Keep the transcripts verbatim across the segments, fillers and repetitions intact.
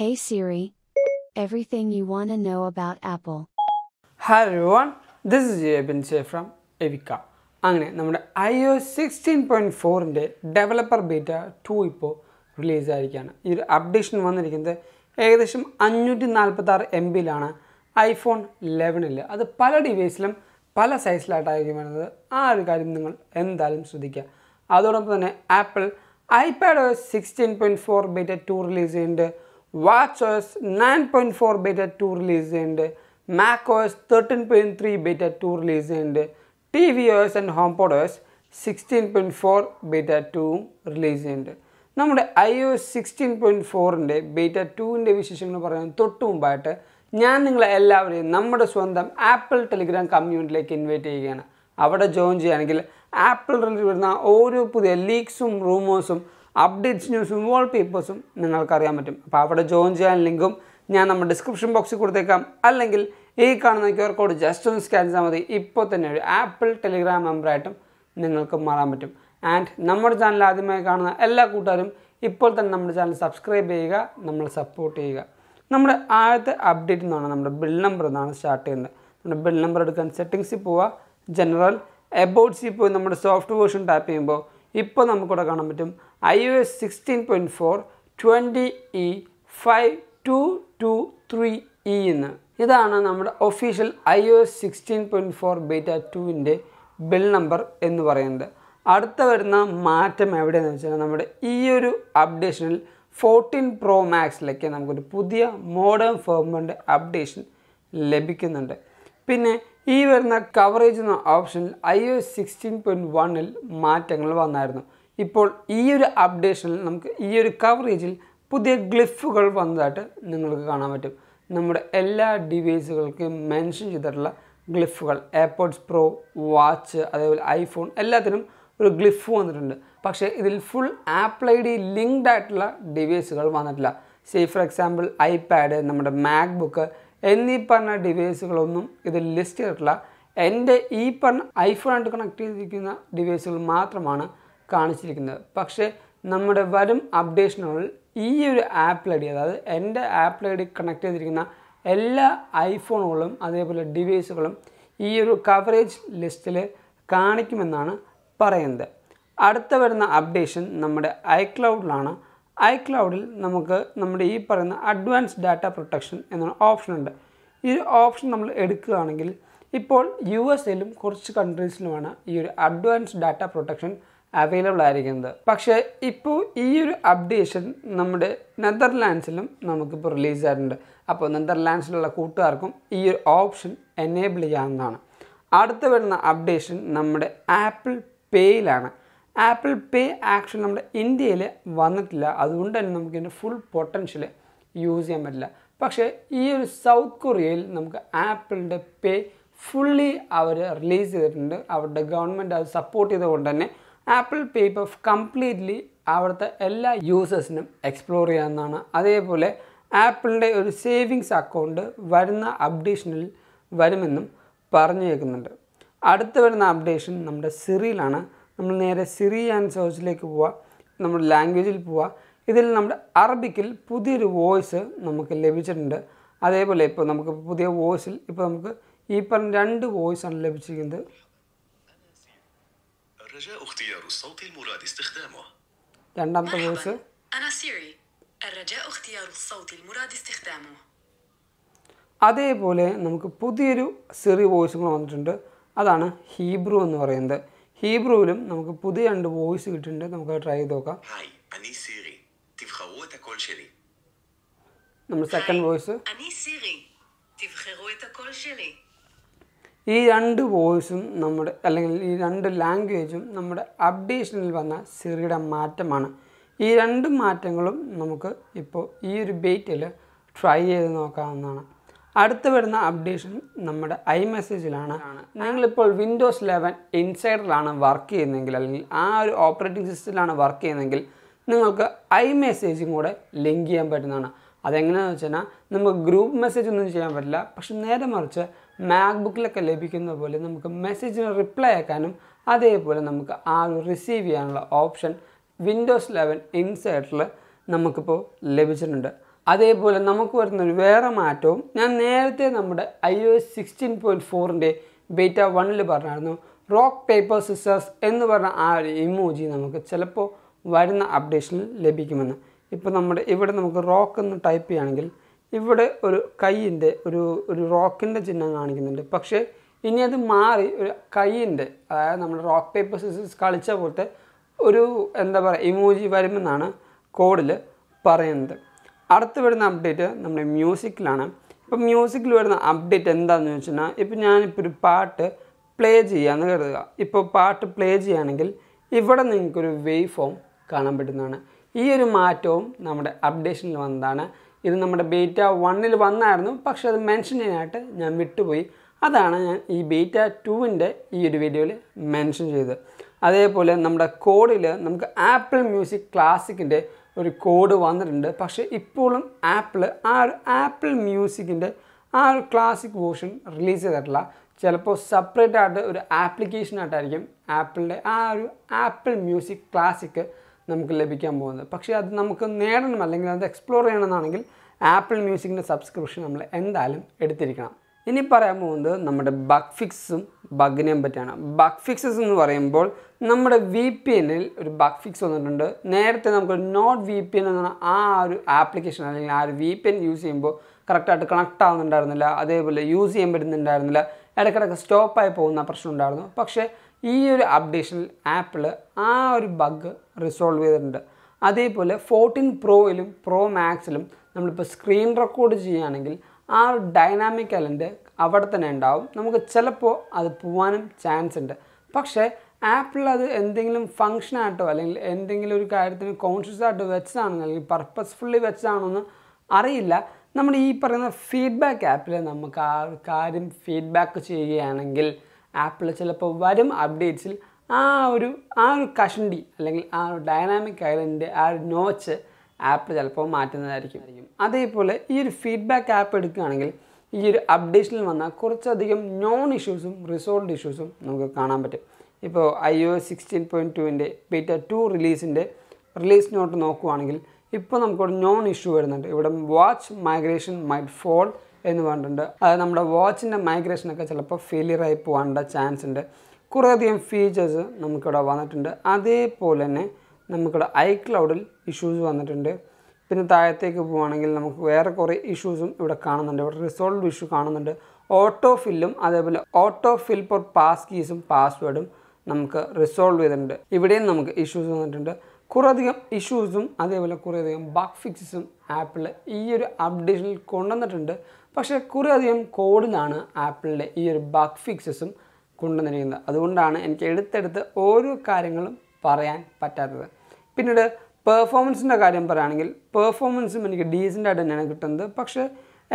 Hey Siri, everything you want to know about Apple. Hi everyone, this is Yebin from Evika. iOS sixteen point four in the developer beta two release. This updation is five hundred forty-six M B in iPhone eleven. That is pala device in pala size. That is Apple iPadOS sixteen point four beta two release in WatchOS nine point four beta two release and macOS thirteen point three beta two release and tvOS and HomePodOS sixteen point four beta two release and iOS sixteen point four and beta two in the vision of the Nyanangla Apple Telegram community like invite again. Avada Jones Angela Apple Oreo leaks um rumors. Updates, news, and wallpapers. You can see the link in the description box. Or the Q R code just scan the Apple Telegram member. And number channel now subscribe and support our update build number start build number settings general about soft version type. Now we will see iOS sixteen point four twenty E five two two three E. This is the official iOS sixteen point four beta two in the build number. That is the E U updation fourteen Pro Max. We will see modern firmware updation. Now, this is the coverage option iOS sixteen point one. Now, this updation, this coverage is a glyph. All devices mentioned glyphs. AirPods Pro, Watch, iPhone, all a glyph. But this is full Apple I D linked devices. Say for example, iPad, MacBook. Any panna device galum idu list irla ende ee pan iPhone and connect cheyikkuna devices matramana kaanichirikkunathu pakshe nammade varum updation alil ee oru Apple I D adhaadu ende Apple I D connect cheyikkuna ella iPhone galum adeyapole devices galum ee oru coverage list il kaanikkum ennaanu parayunnathu adutha varuna updation nammade iCloud lana iCloud namakku nammade ee parayna advanced data protection enna option undu. Ee option nammal edukkaanengil ippol U S ilum korchu countries ilum aanu ee advanced data protection available aayirikkunathu. Pakshe ippo ee oru updation nammade Netherlands ilum namakku ipo release aayirundu. Appo Netherlands ilulla kootukarkkum ee oru option enable cheyannaanu. Adutha varuna updation nammade Apple Pay ilana. Apple Pay action in India is not full potential use. But in South Korea, Apple Pay fully released. The government has supported Apple Pay completely all users explore. That is Apple savings account is updational. The updation is Siri. We will go to Syrian search, we will go to language, we will go to Arabic, we will go to voice. That is why we will go to voice. We will go to voice. رجاء اختيار الصوت المراد استخدامه. مرحبا، أنا سيري. الرجاء اختيار الصوت المراد استخدامه. That is why we will go to Syrian Hebrew. Hebrew, we will try and voice. Hi, Ani Siri. تبخروا את הקול שלי. Second voice. Ani Siri. תבחרו את הקול שלי. These two voices, these two languages, our updation will be Siri. These two mattangalum namukku ippo ee oru bait il try cheyidu nokkaannana. After the updation, our iMessage is Windows eleven inside work. Our operating system work. iMessage is linked. That's why we have group message. But we have a MacBook message reply. That's why we receive the option Windows eleven inside. അതേപോലെ നമുക്ക് വരുന്ന ഒരു വേറെ മാറ്റവും ഞാൻ നേരത്തെ നമ്മുടെ I O S sixteen point four ന്റെ ബീറ്റ one ൽ പറഞ്ഞായിരുന്നു റോക്ക് പേപ്പർ സിസേഴ്സ് എന്ന് പറഞ്ഞ ആ ഒരു ഇമോജി നമുക്ക് ചിലപ്പോൾ വരുന്ന അപ്ഡേഷനിൽ ലഭിക്കുമെന്ന് ഇപ്പോൾ നമ്മുടെ ഇവിടെ നമുക്ക് റോക്ക് എന്ന് ടൈപ്പ് ചെയ്യാണെങ്കിൽ ഇവിടെ ഒരു കൈയിന്റെ ഒരു ഒരു റോക്കിന്റെ ചിഹ്നം കാണിക്കുന്നുണ്ട് പക്ഷേ ഇനി അത് മാറി ഒരു കൈയിന്റെ അതായത് നമ്മൾ റോക്ക് പേപ്പർ സിസേഴ്സ് കളിച്ച പോലത്തെ ഒരു എന്താ പറയുക ഇമോജി വരുമെന്നാണ് കോഡിൽ പറയുന്നത് അടുത്ത വരുന്ന അപ്ഡേറ്റ് നമ്മുടെ മ്യൂസിക്കിലാണ് ഇപ്പോൾ മ്യൂസിക്കിൽ വരുന്ന അപ്ഡേറ്റ് എന്താണെന്ന് വെച്ചാൽ ഇപ്പോൾ ഞാൻ ഇപ്പോൾ ഒരു പാട്ട് പ്ലേ ചെയ്യാന്ന് കരുതുക ഇപ്പോൾ പാട്ട് പ്ലേ ചെയ്യാണെങ്കിൽ ഇവിടെ നിങ്ങൾക്ക് ഒരു വേവ് ഫോം കാണാൻ പറ്റുന്നതാണ് ഈ ഒരു മാറ്റവും നമ്മുടെ അപ്ഡേഷനിൽ വന്നതാണ് ഇത് നമ്മുടെ ബീറ്റ one ൽ വന്നായിരുന്നു പക്ഷേ അത് മെൻഷൻ ചെയ്യാനായിട്ട് ഞാൻ വിട്ടുപോയി അതാണ് ഞാൻ ഈ ബീറ്റ two ന്റെ ഈ ഒരു വീഡിയോയിൽ മെൻഷൻ ചെയ്തത് അതേപോലെ നമ്മുടെ കോഡിൽ നമുക്ക് ആപ്പിൾ മ്യൂസിക് ക്ലാസിക്കിന്റെ ഒരു കോഡ് വന്നിട്ടുണ്ട് പക്ഷേ ഇപ്പോഴും ആപ്പിൾ ആ ഒരു ആപ്പിൾ മ്യൂസിക്കിന്റെ ആ ഒരു ക്ലാസിക് വേർഷൻ റിലീസ് ചെയ്തിട്ടില്ല ചിലപ്പോൾ സെപ്പറേറ്റ് ആയിട്ട് ഒരു ആപ്ലിക്കേഷൻ ആയിട്ടായിരിക്കും ആപ്പിളിന്റെ ആ ഒരു ആപ്പിൾ മ്യൂസിക് ക്ലാസിക് നമുക്ക് ലഭിക്കാൻ പോകുന്നത് പക്ഷേ അത് നമുക്ക് നേടണം അല്ലെങ്കിൽ അത് എക്സ്പ്ലോർ ചെയ്യണമെന്നാണെങ്കിൽ ആപ്പിൾ മ്യൂസിക്കിന്റെ സബ്സ്ക്രിപ്ഷൻ നമ്മൾ എന്തായാലും എടുത്തിരിക്കണം ഇനി പറയാൻ പോകുന്നത് നമ്മുടെ ബഗ് ഫിക്സും ബഗിനെയും പറ്റിയാണ് ബഗ് ഫിക്സസ് എന്ന് പറയുമ്പോൾ നമ്മുടെ വി പി എന്നിൽ ഒരു ബഗ് ഫിക്സ് വന്നിട്ടുണ്ട് നേരത്തെ നമുക്ക് നോട്ട് വി പി എൻ എന്ന ആ ഒരു ആപ്ലിക്കേഷൻ അല്ലെങ്കിൽ ആ ഒരു വി പി എൻ യൂസ് ചെയ്യുമ്പോൾ കറക്റ്റായിട്ട് കണക്ട് ആവുന്നുണ്ടായിരുന്നില്ല അതേപോലെ യൂസ് ചെയ്യാൻ പറ്റുന്നുണ്ടായിരുന്നില്ല ഇടയ്ക്കിടയ്ക്ക് സ്റ്റോപ്പായി പോകുന്ന പ്രശ്നം ഉണ്ടായിരുന്നു പക്ഷേ ഈ ഒരു അപ്ഡേഷനിൽ ആപ്പിൾ ആ ഒരു ബഗ് റിസോൾവ് ചെയ്തിട്ടുണ്ട് അതേപോലെ ഫോർട്ടീൻ പ്രോയിലും പ്രോ മാക്സിലും നമ്മളിപ്പോൾ സ്ക്രീൻ റെക്കോർഡ് ചെയ്യുകയാണെങ്കിൽ ആ ഒരു ഡൈനാമിക് അലൻ്റെ അവിടെ തന്നെ ഉണ്ടാവും നമുക്ക് ചിലപ്പോൾ അത് പോവാനും ചാൻസ് ഉണ്ട് പക്ഷേ ആപ്പിൾ അത് എന്തെങ്കിലും ഫങ്ഷനായിട്ടോ അല്ലെങ്കിൽ എന്തെങ്കിലും ഒരു കാര്യത്തിന് കോൺഷ്യസ് ആയിട്ട് വെച്ചതാണെന്ന് അല്ലെങ്കിൽ പർപ്പസ്ഫുള്ളി വെച്ചതാണെന്ന് അറിയില്ല നമ്മുടെ ഈ പറയുന്ന ഫീഡ്ബാക്ക് ആപ്പിൽ നമുക്ക് ആ ഒരു കാര്യം ഫീഡ്ബാക്ക് ചെയ്യുകയാണെങ്കിൽ ആപ്പിൾ ചിലപ്പോൾ വരും അപ്ഡേറ്റ്സിൽ ആ ഒരു ആ ഒരു കഷണ്ടി അല്ലെങ്കിൽ ആ ഒരു ഡൈനാമിക് അലൻ്റെ ആ ഒരു നോച്ച് ആപ്പ് ചിലപ്പോൾ മാറ്റുന്നതായിരിക്കും അതേപോലെ ഈ ഒരു ഫീഡ്ബാക്ക് ആപ്പ് എടുക്കുകയാണെങ്കിൽ ഈ ഒരു അപ്ഡേഷനിൽ വന്ന കുറച്ചധികം നോൺ ഇഷ്യൂസും റിസോൾവ് ഇഷ്യൂസും നമുക്ക് കാണാൻ പറ്റും ഇപ്പോൾ I O S sixteen point two ന്റെ ബീറ്റ two റിലീസിൻ്റെ റിലീസ് നോട്ട് നോക്കുകയാണെങ്കിൽ ഇപ്പോൾ നമുക്കൊരു നോൺ ഇഷ്യൂ വരുന്നുണ്ട് ഇവിടെ വാച്ച് മൈഗ്രേഷൻ മൈറ്റ് ഫോൾ എന്ന് പറഞ്ഞിട്ടുണ്ട് അത് നമ്മുടെ വാച്ചിൻ്റെ മൈഗ്രേഷനൊക്കെ ചിലപ്പോൾ ഫെയിലിയർ ആയി പോകാനുള്ള ചാൻസ് ഉണ്ട് കുറേയധികം ഫീച്ചേഴ്സ് നമുക്കിവിടെ വന്നിട്ടുണ്ട് അതേപോലെ തന്നെ നമുക്കിവിടെ ഐ ക്ലൗഡിൽ ഇഷ്യൂസ് വന്നിട്ടുണ്ട് പിന്നെ താഴത്തേക്ക് പോവുകയാണെങ്കിൽ നമുക്ക് വേറെ കുറേ ഇഷ്യൂസും ഇവിടെ കാണുന്നുണ്ട് ഇവിടെ റിസോൾവ് ഇഷ്യൂ കാണുന്നുണ്ട് ഓട്ടോ ഫില്ലും അതേപോലെ ഓട്ടോ ഫിൽ ഫോർ പാസ് കീസും പാസ്വേഡും നമുക്ക് റിസോൾവ് ചെയ്തിട്ടുണ്ട് ഇവിടെയും നമുക്ക് ഇഷ്യൂസ് വന്നിട്ടുണ്ട് കുറേയധികം ഇഷ്യൂസും അതേപോലെ കുറേയധികം ബഗ് ഫിക്സസും ആപ്പിൾ ഈ ഒരു അപ്ഡേഷനിൽ കൊണ്ടുവന്നിട്ടുണ്ട് പക്ഷേ കുറേയധികം കോഡിലാണ് ആപ്പിളിലെ ഈ ഒരു ബഗ് ഫിക്സസും കൊണ്ടുവന്നിരിക്കുന്നത് അതുകൊണ്ടാണ് എനിക്ക് എടുത്തെടുത്ത് ഓരോ കാര്യങ്ങളും പറയാൻ പറ്റാത്തത് പിന്നീട് പെർഫോമൻസിൻ്റെ കാര്യം പറയുകയാണെങ്കിൽ പെർഫോമൻസും എനിക്ക് ഡീസൻ്റായിട്ട് തന്നെയാണ് കിട്ടുന്നത് പക്ഷേ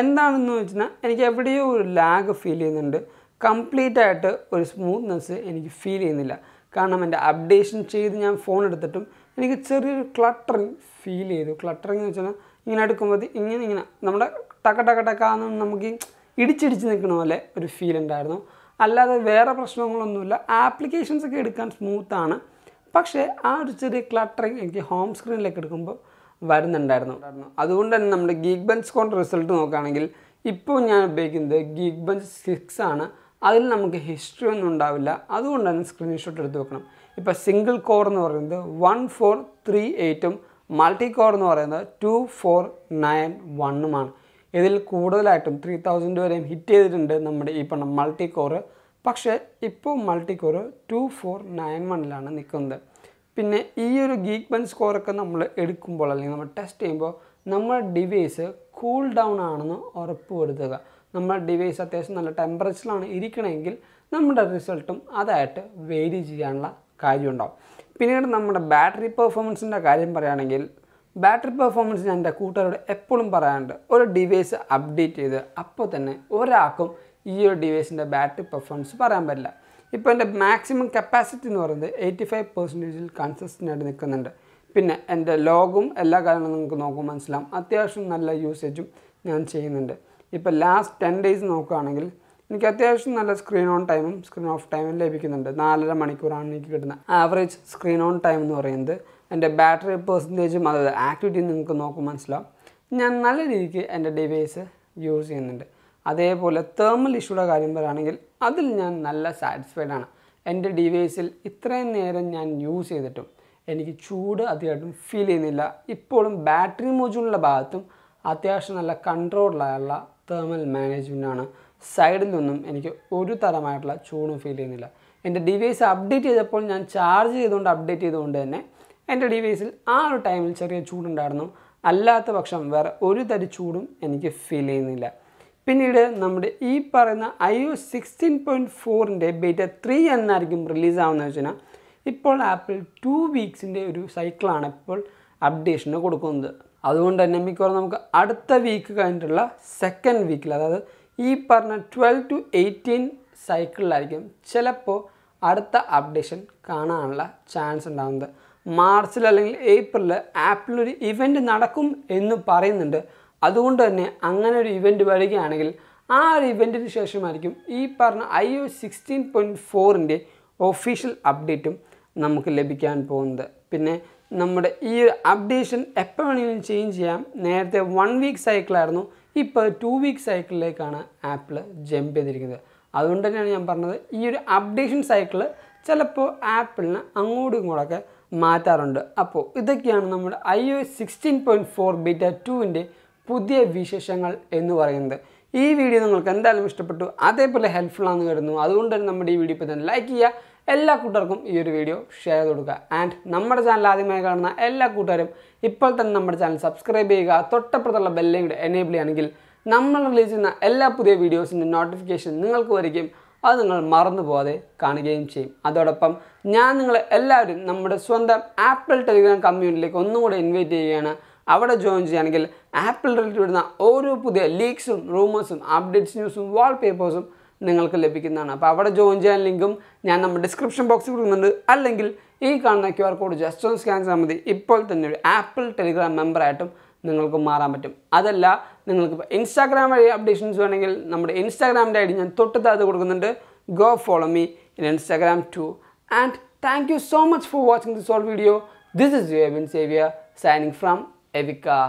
എന്താണെന്ന് വെച്ചാൽ എനിക്ക് എവിടെയോ ഒരു ലാഗ് ഫീൽ ചെയ്യുന്നുണ്ട് കംപ്ലീറ്റ് ആയിട്ട് ഒരു സ്മൂത്ത്നെസ് എനിക്ക് ഫീൽ ചെയ്യുന്നില്ല കാരണം എൻ്റെ അപ്ഡേഷൻ ചെയ്ത് ഞാൻ ഫോൺ എടുത്തിട്ടും എനിക്ക് ചെറിയൊരു ക്ലട്ടറിങ് ഫീൽ ചെയ്തു ക്ലട്ടറിങ് എന്ന് വെച്ചാൽ ഇങ്ങനെ എടുക്കുമ്പോൾ ഇങ്ങനെ ഇങ്ങനെ നമ്മുടെ ടക്ക ടക്ക ടക്കാന്ന് നമുക്ക് ഇടിച്ചിടിച്ച് നിൽക്കുന്ന പോലെ ഒരു ഫീൽ ഉണ്ടായിരുന്നു അല്ലാതെ വേറെ പ്രശ്നങ്ങളൊന്നുമില്ല ആപ്ലിക്കേഷൻസ് ഒക്കെ എടുക്കാൻ സ്മൂത്താണ് പക്ഷേ ആ ഒരു ചെറിയ ക്ലട്ടറിങ് എനിക്ക് ഹോം സ്ക്രീനിലേക്ക് എടുക്കുമ്പോൾ വരുന്നുണ്ടായിരുന്നു അതുകൊണ്ട് തന്നെ നമ്മുടെ ഗീക്ക് ബെഞ്ച് കൊണ്ട് റിസൾട്ട് നോക്കുകയാണെങ്കിൽ ഇപ്പോൾ ഞാൻ ഉപയോഗിക്കുന്നത് ഗീക്ക് ബെഞ്ച് സിക്സ് ആണ് അതിൽ നമുക്ക് ഹിസ്റ്ററി ഒന്നും ഉണ്ടാവില്ല അതുകൊണ്ട് തന്നെ സ്ക്രീൻഷോട്ട് എടുത്ത് വെക്കണം ഇപ്പോൾ സിംഗിൾ കോർ എന്ന് പറയുന്നത് വൺ ഫോർ ത്രീ എയ്റ്റും മൾട്ടി കോർ എന്ന് പറയുന്നത് ടു ഫോർ നയൻ വണ്ണുമാണ് ഇതിൽ കൂടുതലായിട്ടും ത്രീ തൗസൻഡ് വരെയും ഹിറ്റ് ചെയ്തിട്ടുണ്ട് നമ്മുടെ ഈ പറഞ്ഞ മൾട്ടി കോർ പക്ഷേ ഇപ്പോൾ multi core two four nine വണ്ണിലാണ് നിൽക്കുന്നത് പിന്നെ ഈ ഒരു ഗീക്ക്ബെഞ്ച് സ്കോറൊക്കെ നമ്മൾ എടുക്കുമ്പോൾ അല്ലെങ്കിൽ നമ്മൾ ടെസ്റ്റ് ചെയ്യുമ്പോൾ നമ്മുടെ ഡിവൈസ് കൂൾ ഡൗൺ ആണെന്ന് ഉറപ്പ് വരുത്തുക നമ്മുടെ ഡിവൈസ് അത്യാവശ്യം നല്ല ടെമ്പറേച്ചറിലാണ് ഇരിക്കണമെങ്കിൽ നമ്മുടെ റിസൾട്ടും അതായിട്ട് വേരി ചെയ്യാനുള്ള കാര്യമുണ്ടാവും പിന്നീട് നമ്മുടെ ബാറ്ററി പെർഫോമൻസിൻ്റെ കാര്യം പറയുകയാണെങ്കിൽ ബാറ്ററി പെർഫോമൻസ് ഞാൻ എൻ്റെ കൂട്ടുകാരോട് എപ്പോഴും പറയാറുണ്ട് ഒരു ഡിവൈസ് അപ്ഡേറ്റ് ചെയ്ത് അപ്പോൾ തന്നെ ഒരാൾക്കും ഈ ഒരു ഡിവൈസിൻ്റെ ബാറ്ററി പെർഫോമൻസ് പറയാൻ പറ്റില്ല ഇപ്പോൾ എൻ്റെ മാക്സിമം കപ്പാസിറ്റി എന്ന് പറയുന്നത് എയ്റ്റി ഫൈവ് പെർസെൻറ്റേജിൽ കൺസിസ്റ്റൻ്റ് ആയിട്ട് നിൽക്കുന്നുണ്ട് പിന്നെ എൻ്റെ ലോഗും എല്ലാ കാര്യങ്ങളും നിങ്ങൾക്ക് നോക്കുമ്പോൾ മനസ്സിലാവും അത്യാവശ്യം നല്ല യൂസേജും ഞാൻ ചെയ്യുന്നുണ്ട് ഇപ്പോൾ ലാസ്റ്റ് ടെൻ ഡേയ്സ് നോക്കുകയാണെങ്കിൽ എനിക്ക് അത്യാവശ്യം നല്ല സ്ക്രീൻ ഓൺ ടൈമും സ്ക്രീൻ ഓഫ് ടൈമും ലഭിക്കുന്നുണ്ട് നാലര മണിക്കൂറാണ് എനിക്ക് കിട്ടുന്ന ആവറേജ് സ്ക്രീൻ ഓൺ ടൈം എന്ന് പറയുന്നത് എൻ്റെ ബാറ്ററി പെർസെൻറ്റേജും അതായത് ആക്ടിവിറ്റി നിങ്ങൾക്ക് നോക്കുമ്പോൾ മനസ്സിലാവും device use thermal issue satisfied device use feel battery module control thermal management side feel and the device update is charge update and the device is R time cherry children darno, Allah the Baksham where Uri that chudum and give feeling illa. Pinida numbered E parana i O S sixteen point four in beta three and argum release on Jana. Ipple Apple two weeks in the cycle on Apple updation no good kund. Adon dynamic or numka at the week la second week la E parana twelve to eighteen cycle argum chelapo at the updation kana chance and down the March and April, Apple event നടക്കും എന്ന് പറയുന്നുണ്ട് അതുകൊണ്ട് തന്നെ അങ്ങനെ ഒരു event വരികയാണെങ്കിൽ ആ ഇവന്റിന് ശേഷമായിരിക്കും ഈ പറഞ്ഞ i O S sixteen point four ന്റെ ഒഫീഷ്യൽ അപ്ഡേറ്റും നമുക്ക് ലഭിക്കാൻ പോകുന്നത് പിന്നെ നമ്മുടെ ഈ അപ്ഡേഷൻ എപ്പോൾ വേണമെങ്കിലും ചേഞ്ച് ചെയ്യാം നേരത്തെ one week cycle ആയിരുന്നു ഇപ്പോൾ two week cycle ലേക്കാണ് Apple ജംപ് ചെയ്തിരിക്കുന്നത് അതുകൊണ്ട് തന്നെയാണ് ഞാൻ പറഞ്ഞത് ഈ ഒരു അപ്ഡേഷൻ സൈക്കിൾ ചിലപ്പോൾ ആപ്പിളിനെ അങ്ങോട്ടും ഇങ്ങോട്ടൊക്കെ മാറ്റാറുണ്ട് അപ്പോൾ ഇതൊക്കെയാണ് നമ്മുടെ i O S sixteen point four beta two ന്റെ പുതിയ വിശേഷങ്ങൾ എന്ന് പറയുന്നത് ഈ വീഡിയോ നിങ്ങൾക്ക് എന്തായാലും ഇഷ്ടപ്പെട്ടു അതേപോലെ ഹെൽപ്ഫുൾ ആണെന്ന് കരുതുന്നു അതുകൊണ്ട് തന്നെ നമ്മുടെ ഈ വീഡിയോ പെട്ടെന്ന് ലൈക്ക് ചെയ്യുക എല്ലാ കൂട്ടർക്കും ഈ ഒരു വീഡിയോ ഷെയർ ചെയ്തു കൊടുക്കുക ആൻഡ് നമ്മുടെ ചാനൽ ആദ്യമായി കാണുന്ന എല്ലാ കൂട്ടരും ഇപ്പോൾ തന്നെ നമ്മുടെ ചാനൽ സബ്സ്ക്രൈബ് ചെയ്യുക തൊട്ടപ്പുറത്തുള്ള ബെൽ ഐക്കൺ എനേബിൾ ചെയ്യുകയാണെങ്കിൽ നമ്മൾ റിലീസ് ചെയ്യുന്ന എല്ലാ പുതിയ വീഡിയോസിന്റെ നോട്ടിഫിക്കേഷൻ നിങ്ങൾക്ക് വരികയും അത് നിങ്ങൾ മറന്നു പോവാതെ കാണുകയും ചെയ്യും അതോടൊപ്പം ഞാൻ നിങ്ങളെ എല്ലാവരും നമ്മുടെ സ്വന്തം ആപ്പിൾ ടെലിഗ്രാം കമ്മ്യൂണിറ്റിയിലേക്ക് ഒന്നുകൂടി ഇൻവൈറ്റ് ചെയ്യുകയാണ് അവിടെ ജോയിൻ ചെയ്യാനെങ്കിൽ ആപ്പിൾ റിലേറ്റഡ് വരുന്ന ഓരോ പുതിയ ലീക്സും റൂമേഴ്സും അപ്ഡേറ്റ്സ് ന്യൂസും വാൾപേപ്പേഴ്സും നിങ്ങൾക്ക് ലഭിക്കുന്നതാണ് അപ്പോൾ അവിടെ ജോയിൻ ചെയ്യാൻ ലിങ്കും ഞാൻ നമ്മുടെ ഡിസ്ക്രിപ്ഷൻ ബോക്സിൽ കൊടുക്കുന്നുണ്ട് അല്ലെങ്കിൽ ഈ കാണുന്ന Q R കോഡ് ജസ്റ്റ് ഒന്ന് സ്കാൻ ചെയ്താൽ മതി ഇപ്പോൾ തന്നെ ഒരു ആപ്പിൾ ടെലിഗ്രാം മെമ്പർ ആയിട്ടും നിങ്ങൾക്ക് മാറാൻ പറ്റും അതല്ല നിങ്ങൾക്ക് Instagram വഴി അപ്ഡേഷൻസ് വേണമെങ്കിൽ നമ്മുടെ Instagram ഐഡി ഞാൻ തൊട്ട് താഴെ കൊടുക്കുന്നുണ്ട് go follow me in Instagram too and thank you so much for watching this whole video this is Abin Xavier signing from Evika